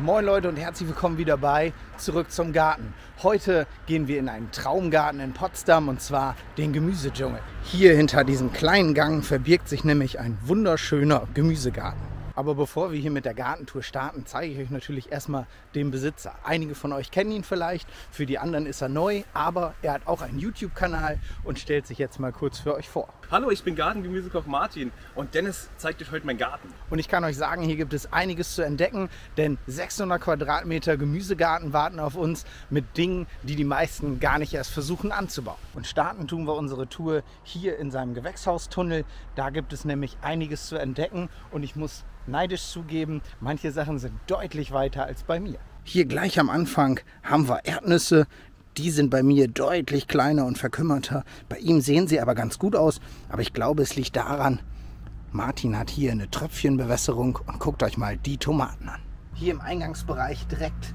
Moin Leute und herzlich willkommen wieder bei Zurück zum Garten. Heute gehen wir in einen Traumgarten in Potsdam und zwar den Gemüsedschungel. Hier hinter diesem kleinen Gang verbirgt sich nämlich ein wunderschöner Gemüsegarten. Aber bevor wir hier mit der Gartentour starten, zeige ich euch natürlich erstmal den Besitzer. Einige von euch kennen ihn vielleicht, für die anderen ist er neu, aber er hat auch einen YouTube-Kanal und stellt sich jetzt mal kurz für euch vor. Hallo, ich bin Gartengemüsekoch Martin und Dennis zeigt euch heute meinen Garten. Und ich kann euch sagen, hier gibt es einiges zu entdecken, denn 600 Quadratmeter Gemüsegarten warten auf uns mit Dingen, die die meisten gar nicht erst versuchen anzubauen. Und starten tun wir unsere Tour hier in seinem Gewächshaustunnel. Da gibt es nämlich einiges zu entdecken und ich muss neidisch zugeben, manche Sachen sind deutlich weiter als bei mir. Hier gleich am Anfang haben wir Erdnüsse. Die sind bei mir deutlich kleiner und verkümmerter. Bei ihm sehen sie aber ganz gut aus. Aber ich glaube, es liegt daran, Martin hat hier eine Tröpfchenbewässerung und guckt euch mal die Tomaten an. Hier im Eingangsbereich direkt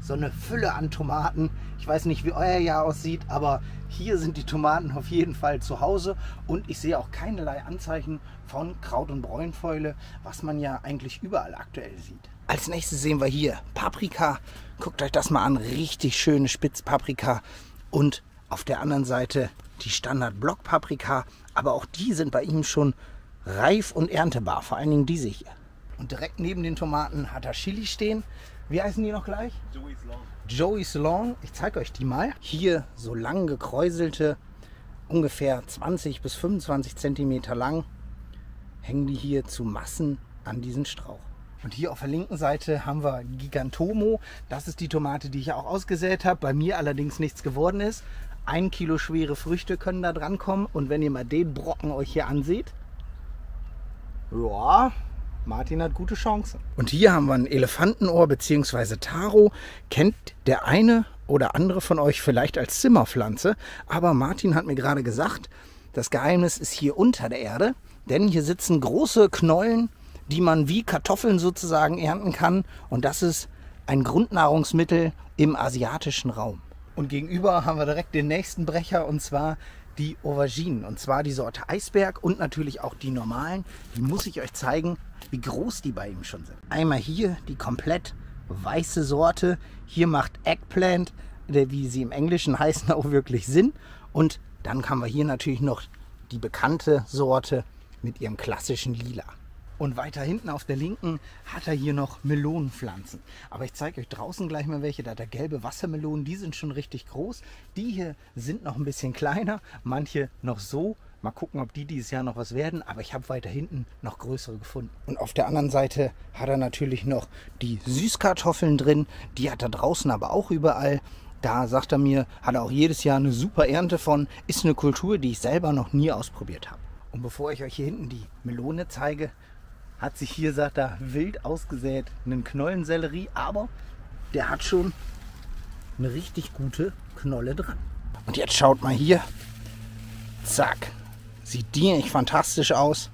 so eine Fülle an Tomaten. Ich weiß nicht, wie euer Jahr aussieht, aber hier sind die Tomaten auf jeden Fall zu Hause. Und ich sehe auch keinerlei Anzeichen von Kraut- und Bräunfäule, was man ja eigentlich überall aktuell sieht. Als nächstes sehen wir hier Paprika. Guckt euch das mal an. Richtig schöne Spitzpaprika. Und auf der anderen Seite die Standard-Block-Paprika. Aber auch die sind bei ihm schon reif und erntebar. Vor allen Dingen diese hier. Und direkt neben den Tomaten hat er Chili stehen. Wie heißen die noch gleich? Joey's Long. Joey's Long. Ich zeige euch die mal. Hier so lang gekräuselte, ungefähr 20 bis 25 cm lang, hängen die hier zu Massen an diesen Strauch. Und hier auf der linken Seite haben wir Gigantomo. Das ist die Tomate, die ich auch ausgesät habe. Bei mir allerdings nichts geworden ist. 1 Kilo schwere Früchte können da dran kommen. Und wenn ihr mal den Brocken euch hier anseht, ja, Martin hat gute Chancen. Und hier haben wir ein Elefantenohr bzw. Taro. Kennt der eine oder andere von euch vielleicht als Zimmerpflanze. Aber Martin hat mir gerade gesagt, das Geheimnis ist hier unter der Erde. Denn hier sitzen große Knollen, die man wie Kartoffeln sozusagen ernten kann. Und das ist ein Grundnahrungsmittel im asiatischen Raum. Und gegenüber haben wir direkt den nächsten Brecher und zwar die Auberginen. Und zwar die Sorte Eisberg und natürlich auch die normalen. Die muss ich euch zeigen, wie groß die bei ihm schon sind. Einmal hier die komplett weiße Sorte. Hier macht Eggplant, wie sie im Englischen heißen, auch wirklich Sinn. Und dann haben wir hier natürlich noch die bekannte Sorte mit ihrem klassischen Lila. Und weiter hinten auf der linken hat er hier noch Melonenpflanzen. Aber ich zeige euch draußen gleich mal welche. Da hat er gelbe Wassermelonen, die sind schon richtig groß. Die hier sind noch ein bisschen kleiner, manche noch so. Mal gucken, ob die dieses Jahr noch was werden. Aber ich habe weiter hinten noch größere gefunden. Und auf der anderen Seite hat er natürlich noch die Süßkartoffeln drin. Die hat er draußen aber auch überall. Da, sagt er mir, hat er auch jedes Jahr eine super Ernte von. Ist eine Kultur, die ich selber noch nie ausprobiert habe. Und bevor ich euch hier hinten die Melone zeige, hat sich hier, sagt er, wild ausgesät einen Knollensellerie, aber der hat schon eine richtig gute Knolle dran. Und jetzt schaut mal hier, zack, sieht die nicht fantastisch aus.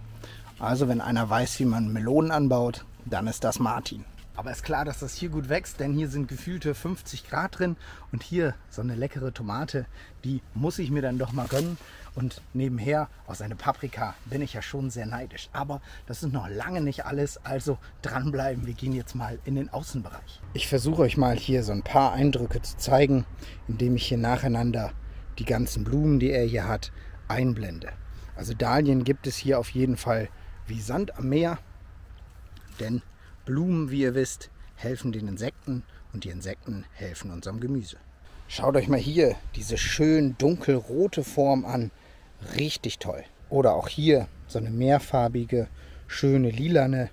Also wenn einer weiß, wie man Melonen anbaut, dann ist das Martin. Aber ist klar, dass das hier gut wächst, denn hier sind gefühlte 50 Grad drin und hier so eine leckere Tomate, die muss ich mir dann doch mal gönnen. Und nebenher aus einer Paprika bin ich ja schon sehr neidisch. Aber das ist noch lange nicht alles, also dranbleiben. Wir gehen jetzt mal in den Außenbereich. Ich versuche euch mal hier so ein paar Eindrücke zu zeigen, indem ich hier nacheinander die ganzen Blumen, die er hier hat, einblende. Also Dahlien gibt es hier auf jeden Fall wie Sand am Meer, denn Blumen, wie ihr wisst, helfen den Insekten und die Insekten helfen unserem Gemüse. Schaut euch mal hier diese schön dunkelrote Form an. Richtig toll. Oder auch hier so eine mehrfarbige, schöne lilane.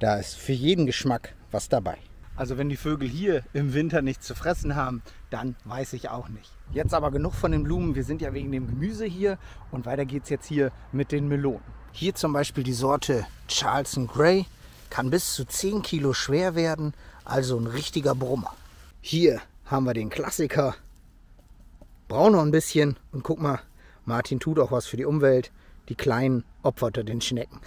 Da ist für jeden Geschmack was dabei. Also wenn die Vögel hier im Winter nichts zu fressen haben, dann weiß ich auch nicht. Jetzt aber genug von den Blumen. Wir sind ja wegen dem Gemüse hier und weiter geht's jetzt hier mit den Melonen. Hier zum Beispiel die Sorte Charleston Gray. Kann bis zu 10 Kilo schwer werden, also ein richtiger Brummer. Hier haben wir den Klassiker, braun noch ein bisschen und guck mal, Martin tut auch was für die Umwelt, die Kleinen opfert er den Schnecken.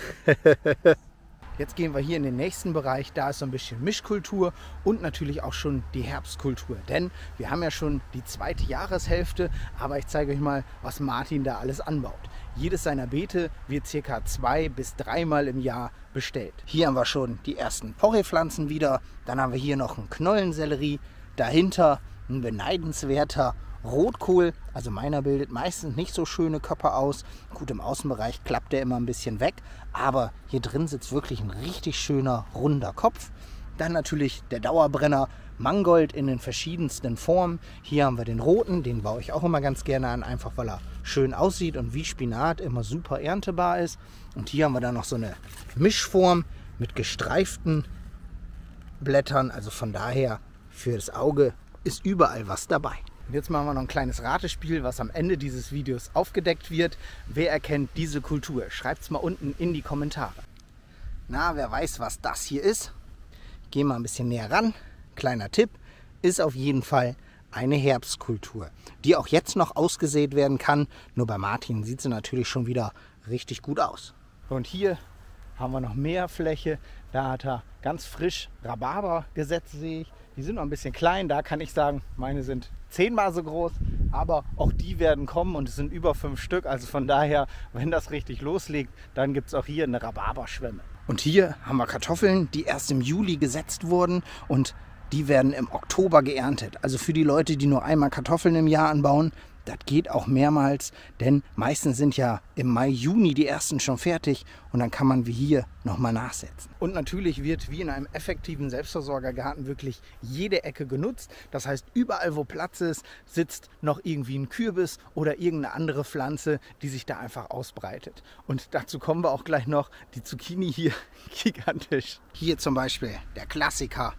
Jetzt gehen wir hier in den nächsten Bereich, da ist so ein bisschen Mischkultur und natürlich auch schon die Herbstkultur, denn wir haben ja schon die zweite Jahreshälfte, aber ich zeige euch mal, was Martin da alles anbaut. Jedes seiner Beete wird ca. 2- bis 3-mal im Jahr bestellt. Hier haben wir schon die ersten Porreepflanzen wieder. Dann haben wir hier noch einen Knollensellerie. Dahinter ein beneidenswerter Rotkohl. Also meiner bildet meistens nicht so schöne Köpfe aus. Gut, im Außenbereich klappt der immer ein bisschen weg. Aber hier drin sitzt wirklich ein richtig schöner, runder Kopf. Dann natürlich der Dauerbrenner Mangold in den verschiedensten Formen. Hier haben wir den roten, den baue ich auch immer ganz gerne an, einfach weil er schön aussieht und wie Spinat immer super erntebar ist. Und hier haben wir dann noch so eine Mischform mit gestreiften Blättern. Also von daher, für das Auge ist überall was dabei. Und jetzt machen wir noch ein kleines Ratespiel, was am Ende dieses Videos aufgedeckt wird. Wer erkennt diese Kultur? Schreibt es mal unten in die Kommentare. Na, wer weiß, was das hier ist? Gehen wir ein bisschen näher ran. Kleiner Tipp, ist auf jeden Fall eine Herbstkultur, die auch jetzt noch ausgesät werden kann. Nur bei Martin sieht sie natürlich schon wieder richtig gut aus. Und hier haben wir noch mehr Fläche. Da hat er ganz frisch Rhabarber gesetzt, sehe ich. Die sind noch ein bisschen klein. Da kann ich sagen, meine sind 10-mal so groß. Aber auch die werden kommen und es sind über 5 Stück. Also von daher, wenn das richtig loslegt, dann gibt es auch hier eine Rhabarberschwemme. Und hier haben wir Kartoffeln, die erst im Juli gesetzt wurden und die werden im Oktober geerntet. Also für die Leute, die nur einmal Kartoffeln im Jahr anbauen, das geht auch mehrmals, denn meistens sind ja im Mai, Juni die ersten schon fertig und dann kann man wie hier nochmal nachsetzen. Und natürlich wird wie in einem effektiven Selbstversorgergarten wirklich jede Ecke genutzt. Das heißt, überall wo Platz ist, sitzt noch irgendwie ein Kürbis oder irgendeine andere Pflanze, die sich da einfach ausbreitet. Und dazu kommen wir auch gleich noch, die Zucchini hier, gigantisch. Hier zum Beispiel der Klassiker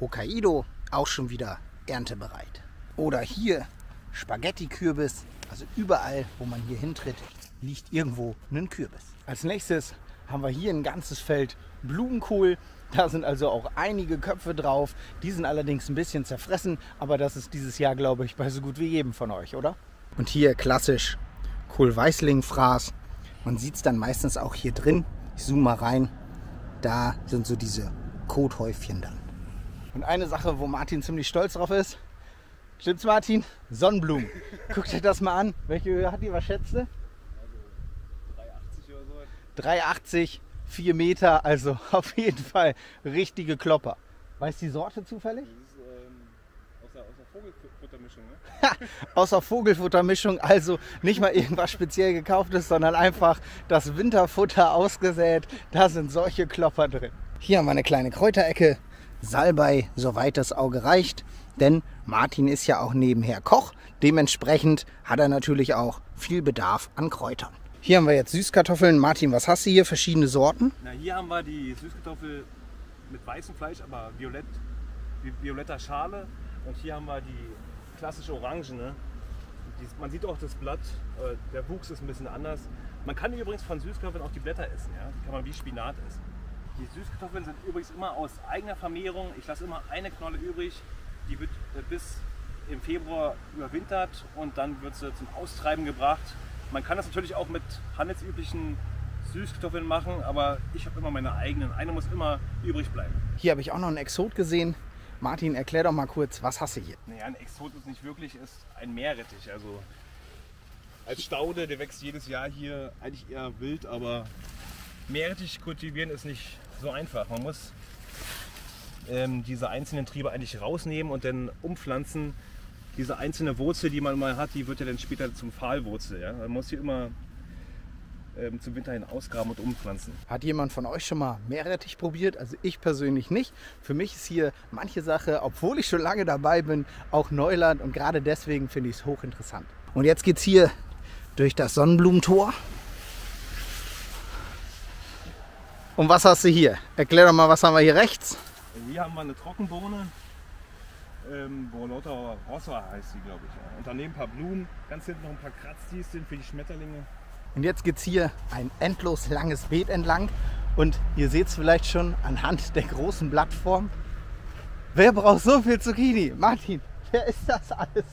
Hokkaido, auch schon wieder erntebereit. Oder hier Spaghetti-Kürbis, also überall, wo man hier hintritt, liegt irgendwo ein Kürbis. Als nächstes haben wir hier ein ganzes Feld Blumenkohl. Da sind also auch einige Köpfe drauf. Die sind allerdings ein bisschen zerfressen, aber das ist dieses Jahr, glaube ich, bei so gut wie jedem von euch, oder? Und hier klassisch Kohl-Weißling-Fraß. Man sieht es dann meistens auch hier drin. Ich zoome mal rein. Da sind so diese Kothäufchen dann. Und eine Sache, wo Martin ziemlich stolz drauf ist, stimmt's, Martin? Sonnenblumen. Guckt euch das mal an. Welche Höhe hat die? Was schätzt du? Also 3,80 oder so. 3,80, 4 Meter, also auf jeden Fall richtige Klopper. Weißt du die Sorte zufällig? Das ist aus der Vogelfuttermischung, ne? Aus der Vogelfuttermischung, also nicht mal irgendwas speziell gekauftes, sondern einfach das Winterfutter ausgesät. Da sind solche Klopper drin. Hier haben wir eine kleine Kräuterecke. Salbei, soweit das Auge reicht. Denn Martin ist ja auch nebenher Koch. Dementsprechend hat er natürlich auch viel Bedarf an Kräutern. Hier haben wir jetzt Süßkartoffeln. Martin, was hast du hier? Verschiedene Sorten? Na, hier haben wir die Süßkartoffel mit weißem Fleisch, aber violett, violetter Schale. Und hier haben wir die klassische Orangene. Man sieht auch das Blatt. Der Wuchs ist ein bisschen anders. Man kann übrigens von Süßkartoffeln auch die Blätter essen. Ja? Die kann man wie Spinat essen. Die Süßkartoffeln sind übrigens immer aus eigener Vermehrung. Ich lasse immer eine Knolle übrig. Die wird bis im Februar überwintert und dann wird sie zum Austreiben gebracht. Man kann das natürlich auch mit handelsüblichen Süßkartoffeln machen, aber ich habe immer meine eigenen. Eine muss immer übrig bleiben. Hier habe ich auch noch einen Exot gesehen. Martin, erklär doch mal kurz, was hast du hier? Naja, ein Exot ist nicht wirklich, ist ein Meerrettich. Also als Staude, der wächst jedes Jahr hier eigentlich eher wild, aber Meerrettich kultivieren ist nicht so einfach. Man muss diese einzelnen Triebe eigentlich rausnehmen und dann umpflanzen. Diese einzelne Wurzel, die man mal hat, die wird ja dann später zum Pfahlwurzel. Ja? Man muss hier immer zum Winter hin ausgraben und umpflanzen. Hat jemand von euch schon mal Meerrettich probiert? Also ich persönlich nicht. Für mich ist hier manche Sache, obwohl ich schon lange dabei bin, auch Neuland und gerade deswegen finde ich es hochinteressant. Und jetzt geht's hier durch das Sonnenblumentor. Und was hast du hier? Erklär doch mal, was haben wir hier rechts? Hier haben wir eine Trockenbohne, Borlotto Rosso heißt sie, glaube ich. Und daneben ein paar Blumen, ganz hinten noch ein paar Kratzdiesten für die Schmetterlinge. Und jetzt geht es hier ein endlos langes Beet entlang. Und ihr seht es vielleicht schon anhand der großen Blattform. Wer braucht so viel Zucchini? Martin, wer ist das alles?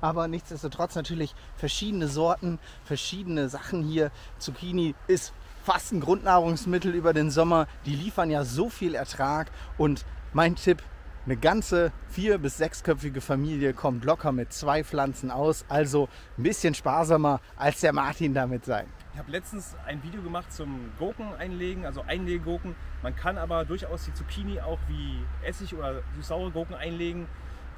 Aber nichtsdestotrotz natürlich verschiedene Sorten, verschiedene Sachen hier. Zucchini ist fast ein Grundnahrungsmittel über den Sommer. Die liefern ja so viel Ertrag und mein Tipp, Eine ganze 4- bis 6-köpfige Familie kommt locker mit 2 Pflanzen aus, also ein bisschen sparsamer als der Martin damit sein. Ich habe letztens ein Video gemacht zum Gurken einlegen, also Einleggurken. Man kann aber durchaus die Zucchini auch wie Essig- oder süß-saure Gurken einlegen.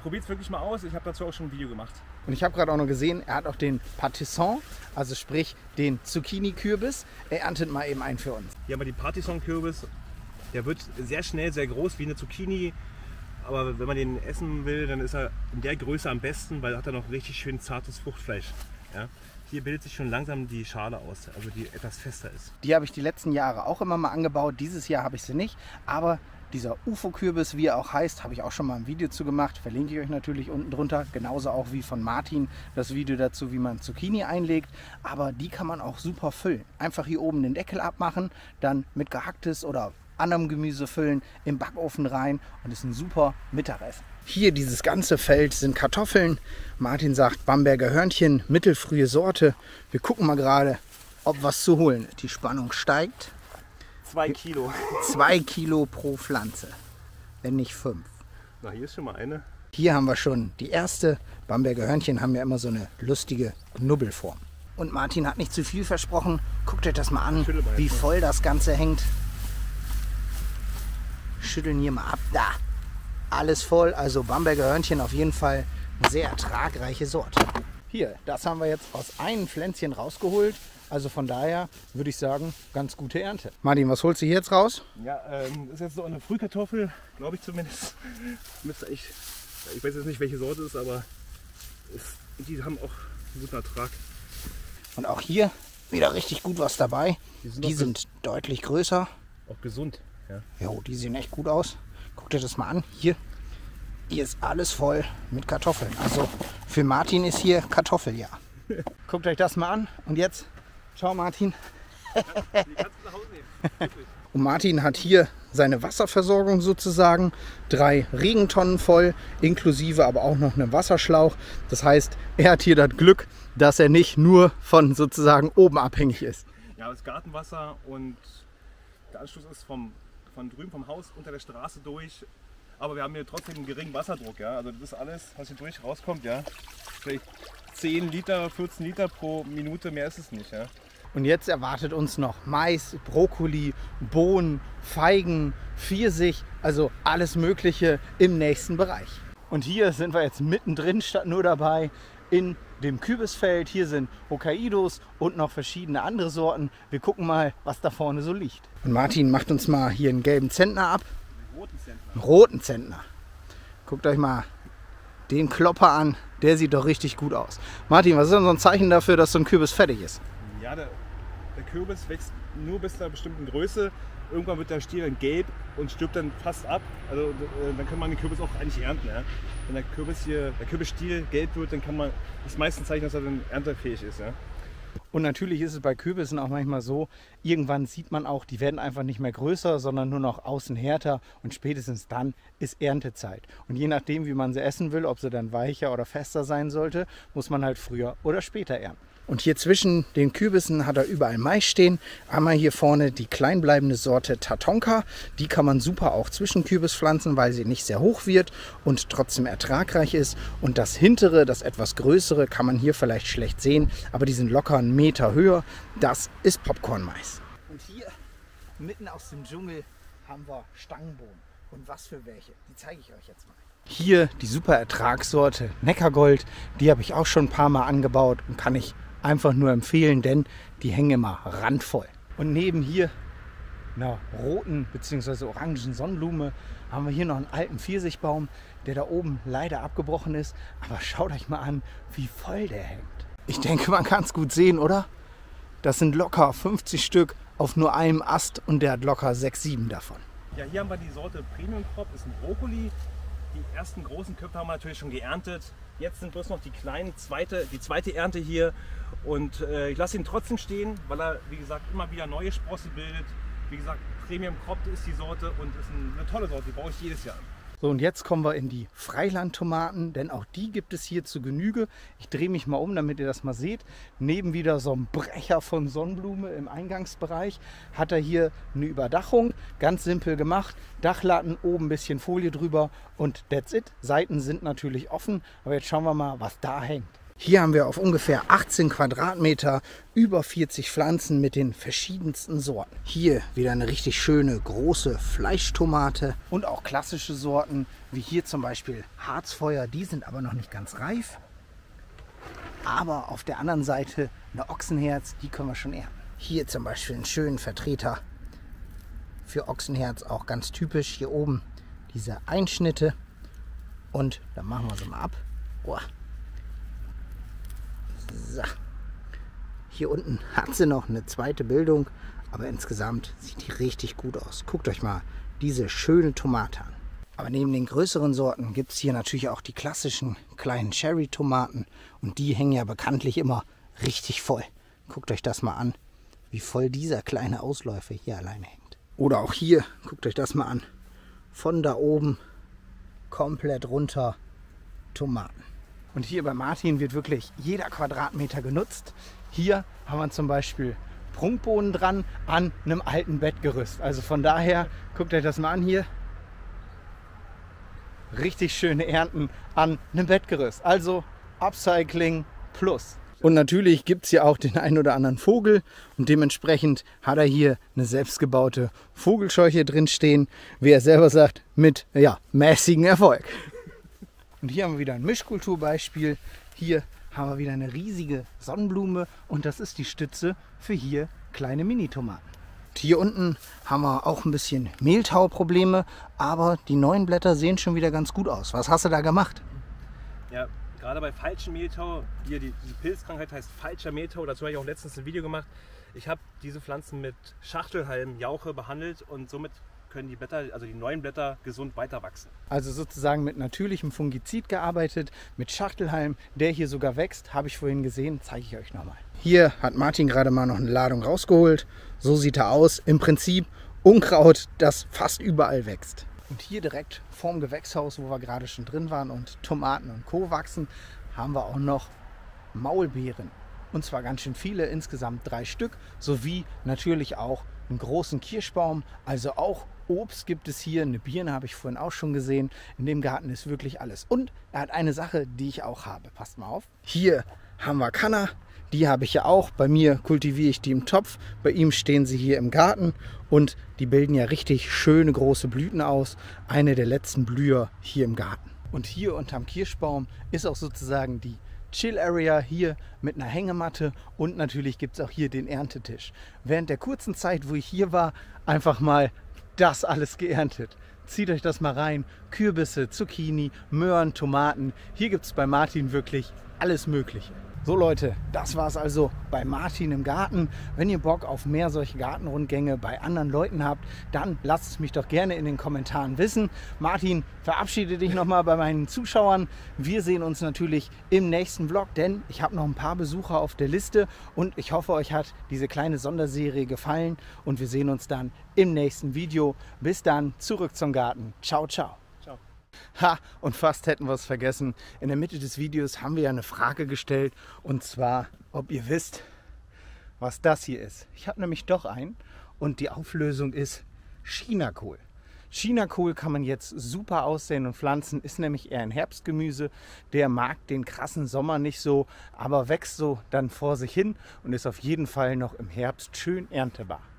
Probiert es wirklich mal aus, ich habe dazu auch schon ein Video gemacht. Und ich habe gerade auch noch gesehen, er hat auch den Pattinson, also sprich den Zucchini-Kürbis. Er erntet mal eben einen für uns. Hier haben wir den Pattinson-Kürbis, der wird sehr schnell sehr groß wie eine Zucchini. Aber wenn man den essen will, dann ist er in der Größe am besten, weil er hat noch richtig schön zartes Fruchtfleisch. Ja? Hier bildet sich schon langsam die Schale aus, also die etwas fester ist. Die habe ich die letzten Jahre auch immer mal angebaut. Dieses Jahr habe ich sie nicht, aber dieser UFO-Kürbis, wie er auch heißt, habe ich auch schon mal ein Video zu gemacht. Verlinke ich euch natürlich unten drunter. Genauso auch wie von Martin das Video dazu, wie man Zucchini einlegt. Aber die kann man auch super füllen. Einfach hier oben den Deckel abmachen, dann mit gehacktes oder anderem Gemüse füllen, im Backofen rein und ist ein super Mittagessen. Hier dieses ganze Feld sind Kartoffeln. Martin sagt Bamberger Hörnchen, mittelfrühe Sorte. Wir gucken mal gerade, ob was zu holen ist. Die Spannung steigt. 2 Kilo. 2 Kilo pro Pflanze, wenn nicht 5. Na, hier ist schon mal eine. Hier haben wir schon die erste. Bamberger Hörnchen haben ja immer so eine lustige Knubbelform. Und Martin hat nicht zu viel versprochen. Guckt euch das mal an, wie voll das Ganze hängt. Schütteln hier mal ab. Da, alles voll. Also Bamberger Hörnchen auf jeden Fall eine sehr ertragreiche Sorte. Hier, das haben wir jetzt aus einem Pflänzchen rausgeholt. Also von daher würde ich sagen, ganz gute Ernte. Martin, was holst du hier jetzt raus? Ja, das ist jetzt so eine Frühkartoffel, glaube ich zumindest. Ich weiß jetzt nicht, welche Sorte es ist, aber die haben auch einen guten Ertrag. Und auch hier wieder richtig gut was dabei. Die sind deutlich größer. Auch gesund. Jo, die sehen echt gut aus. Guckt euch das mal an. Hier ist alles voll mit Kartoffeln. Also für Martin ist hier Kartoffeljahr. Guckt euch das mal an. Und jetzt, ciao Martin. Und Martin hat hier seine Wasserversorgung sozusagen. 3 Regentonnen voll, inklusive aber auch noch einem Wasserschlauch. Das heißt, er hat hier das Glück, dass er nicht nur von sozusagen oben abhängig ist. Ja, das Gartenwasser und der Anschluss ist von drüben vom Haus unter der Straße durch, aber wir haben hier trotzdem einen geringen Wasserdruck, ja, also das ist alles, was hier durch rauskommt, ja, vielleicht 10 Liter, 14 Liter pro Minute, mehr ist es nicht, ja. Und jetzt erwartet uns noch Mais, Brokkoli, Bohnen, Feigen, Pfirsich, also alles Mögliche im nächsten Bereich. Und hier sind wir jetzt mittendrin statt nur dabei in dem Kürbisfeld, hier sind Hokkaidos und noch verschiedene andere Sorten. Wir gucken mal, was da vorne so liegt. Und Martin macht uns mal hier einen gelben Zentner ab. Einen roten Zentner. Guckt euch mal den Klopper an. Der sieht doch richtig gut aus. Martin, was ist denn so ein Zeichen dafür, dass so ein Kürbis fertig ist? Ja, der Kürbis wächst nur bis zu einer bestimmten Größe. Irgendwann wird der Stiel dann gelb und stirbt dann fast ab. Also dann kann man den Kürbis auch eigentlich ernten. Ja? Wenn der Kürbisstiel gelb wird, dann kann man das meistens zeichnen, dass er dann erntefähig ist. Ja? Und natürlich ist es bei Kürbissen auch manchmal so, irgendwann sieht man auch, die werden einfach nicht mehr größer, sondern nur noch außen härter und spätestens dann ist Erntezeit. Und je nachdem, wie man sie essen will, ob sie dann weicher oder fester sein sollte, muss man halt früher oder später ernten. Und hier zwischen den Kürbissen hat er überall Mais stehen. Einmal hier vorne die kleinbleibende Sorte Tatonka. Die kann man super auch zwischen Kürbis pflanzen, weil sie nicht sehr hoch wird und trotzdem ertragreich ist. Und das hintere, das etwas größere, kann man hier vielleicht schlecht sehen, aber die sind locker einen Meter höher. Das ist Popcornmais. Und hier mitten aus dem Dschungel haben wir Stangenbohnen. Und was für welche? Die zeige ich euch jetzt mal. Hier die super Ertragssorte Neckargold. Die habe ich auch schon ein paar Mal angebaut und kann ich einfach nur empfehlen, denn die hängen immer randvoll. Und neben hier einer roten bzw. orangen Sonnenblume haben wir hier noch einen alten Pfirsichbaum, der da oben leider abgebrochen ist. Aber schaut euch mal an, wie voll der hängt. Ich denke, man kann es gut sehen, oder? Das sind locker 50 Stück auf nur einem Ast und der hat locker 6, 7 davon. Ja, hier haben wir die Sorte Premium Crop, ist ein Brokkoli. Die ersten großen Köpfe haben wir natürlich schon geerntet. Jetzt sind bloß noch die kleinen, die zweite Ernte hier. Und ich lasse ihn trotzdem stehen, weil er, wie gesagt, immer wieder neue Sprossen bildet. Wie gesagt, Premium Crop ist die Sorte und ist eine tolle Sorte, die brauche ich jedes Jahr. So, und jetzt kommen wir in die Freilandtomaten, denn auch die gibt es hier zu Genüge. Ich drehe mich mal um, damit ihr das mal seht. Neben wieder so einem Brecher von Sonnenblume im Eingangsbereich hat er hier eine Überdachung. Ganz simpel gemacht. Dachlatten, oben ein bisschen Folie drüber und that's it. Seiten sind natürlich offen, aber jetzt schauen wir mal, was da hängt. Hier haben wir auf ungefähr 18 Quadratmeter über 40 Pflanzen mit den verschiedensten Sorten. Hier wieder eine richtig schöne große Fleischtomate und auch klassische Sorten, wie hier zum Beispiel Harzfeuer, die sind aber noch nicht ganz reif. Aber auf der anderen Seite eine Ochsenherz, die können wir schon ernten. Hier zum Beispiel einen schönen Vertreter für Ochsenherz, auch ganz typisch. Hier oben diese Einschnitte und dann machen wir sie mal ab. Oh. So. Hier unten hat sie noch eine zweite Bildung, aber insgesamt sieht die richtig gut aus. Guckt euch mal diese schöne Tomate an. Aber neben den größeren Sorten gibt es hier natürlich auch die klassischen kleinen Cherry-Tomaten und die hängen ja bekanntlich immer richtig voll. Guckt euch das mal an, wie voll dieser kleine Ausläufer hier alleine hängt. Oder auch hier, guckt euch das mal an, von da oben komplett runter Tomaten. Und hier bei Martin wird wirklich jeder Quadratmeter genutzt. Hier haben wir zum Beispiel Prunkbohnen dran an einem alten Bettgerüst. Also von daher, guckt euch das mal an hier. Richtig schöne Ernten an einem Bettgerüst. Also Upcycling plus. Und natürlich gibt es hier auch den einen oder anderen Vogel und dementsprechend hat er hier eine selbstgebaute Vogelscheuche drin stehen, wie er selber sagt, mit ja, mäßigem Erfolg. Und hier haben wir wieder ein Mischkulturbeispiel. Hier haben wir wieder eine riesige Sonnenblume und das ist die Stütze für hier kleine Mini-Tomaten. Hier unten haben wir auch ein bisschen Mehltauprobleme, aber die neuen Blätter sehen schon wieder ganz gut aus. Was hast du da gemacht? Ja, gerade bei falschem Mehltau, hier diese Pilzkrankheit heißt falscher Mehltau, dazu habe ich auch letztens ein Video gemacht. Ich habe diese Pflanzen mit Schachtelhalmjauche behandelt und somit können die Blätter, also die neuen Blätter, gesund weiter wachsen. Also sozusagen mit natürlichem Fungizid gearbeitet, mit Schachtelhalm, der hier sogar wächst, habe ich vorhin gesehen, zeige ich euch nochmal. Hier hat Martin gerade mal noch eine Ladung rausgeholt. So sieht er aus. Im Prinzip Unkraut, das fast überall wächst. Und hier direkt vorm Gewächshaus, wo wir gerade schon drin waren und Tomaten und Co. wachsen, haben wir auch noch Maulbeeren. Und zwar ganz schön viele, insgesamt 3 Stück, sowie natürlich auch einen großen Kirschbaum, also auch Obst gibt es hier, eine Birne habe ich vorhin auch schon gesehen. In dem Garten ist wirklich alles. Und er hat eine Sache, die ich auch habe. Passt mal auf. Hier haben wir Kanna. Die habe ich ja auch. Bei mir kultiviere ich die im Topf. Bei ihm stehen sie hier im Garten. Und die bilden ja richtig schöne große Blüten aus. Eine der letzten Blüher hier im Garten. Und hier unterm Kirschbaum ist auch sozusagen die Chill-Area hier mit einer Hängematte und natürlich gibt es auch hier den Erntetisch. Während der kurzen Zeit, wo ich hier war, einfach mal das alles geerntet. Zieht euch das mal rein. Kürbisse, Zucchini, Möhren, Tomaten. Hier gibt es bei Martin wirklich alles Mögliche. So Leute, das war es also bei Martin im Garten. Wenn ihr Bock auf mehr solche Gartenrundgänge bei anderen Leuten habt, dann lasst es mich doch gerne in den Kommentaren wissen. Martin, verabschiede dich nochmal bei meinen Zuschauern. Wir sehen uns natürlich im nächsten Vlog, denn ich habe noch ein paar Besucher auf der Liste und ich hoffe, euch hat diese kleine Sonderserie gefallen und wir sehen uns dann im nächsten Video. Bis dann, zurück zum Garten. Ciao, ciao. Ha, und fast hätten wir es vergessen. In der Mitte des Videos haben wir ja eine Frage gestellt und zwar, ob ihr wisst, was das hier ist. Ich habe nämlich doch einen und die Auflösung ist Chinakohl. Chinakohl kann man jetzt super aussehen und pflanzen, ist nämlich eher ein Herbstgemüse. Der mag den krassen Sommer nicht so, aber wächst so dann vor sich hin und ist auf jeden Fall noch im Herbst schön erntebar.